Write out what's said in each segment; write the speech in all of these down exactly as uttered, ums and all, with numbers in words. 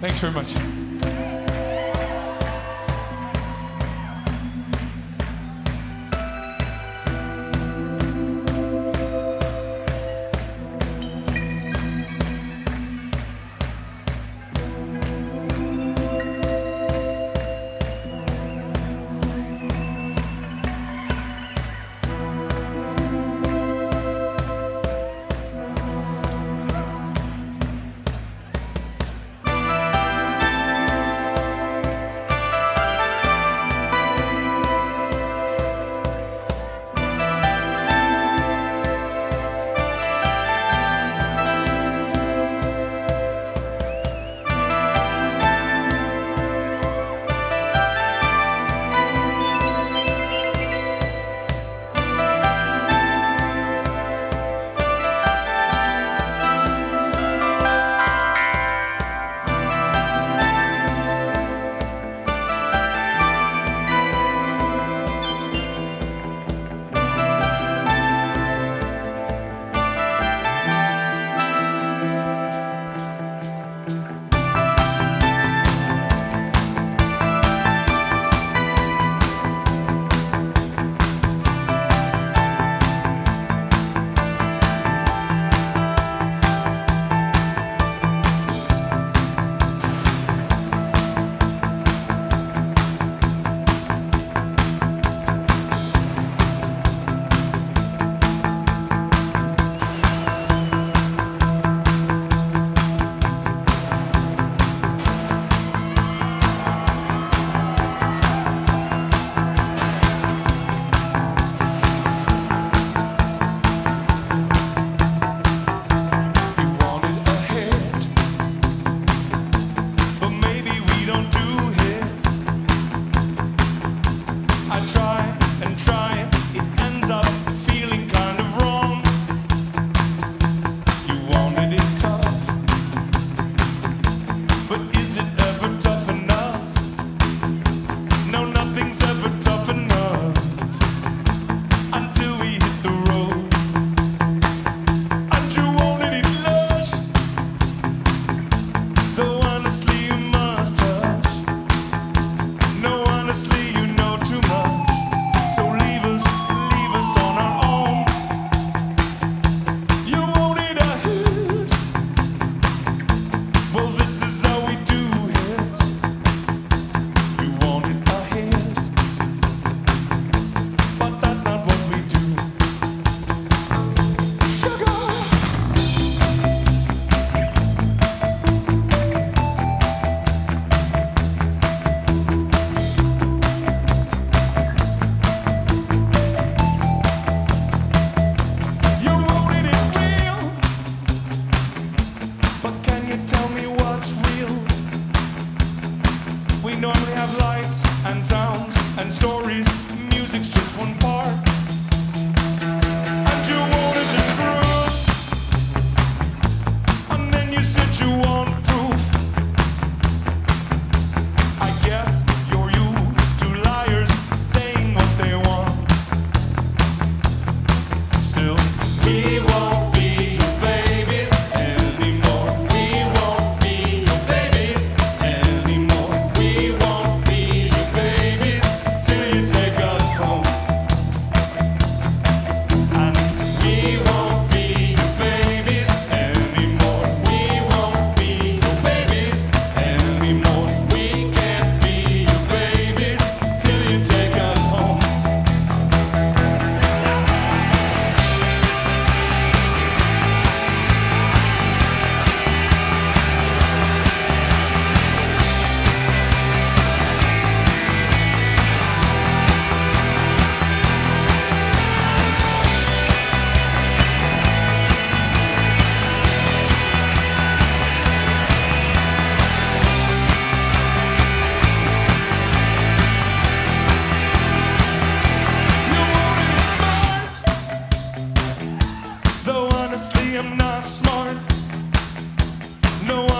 Thanks very much.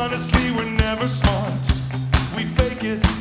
Honestly, we're never smart. We fake it.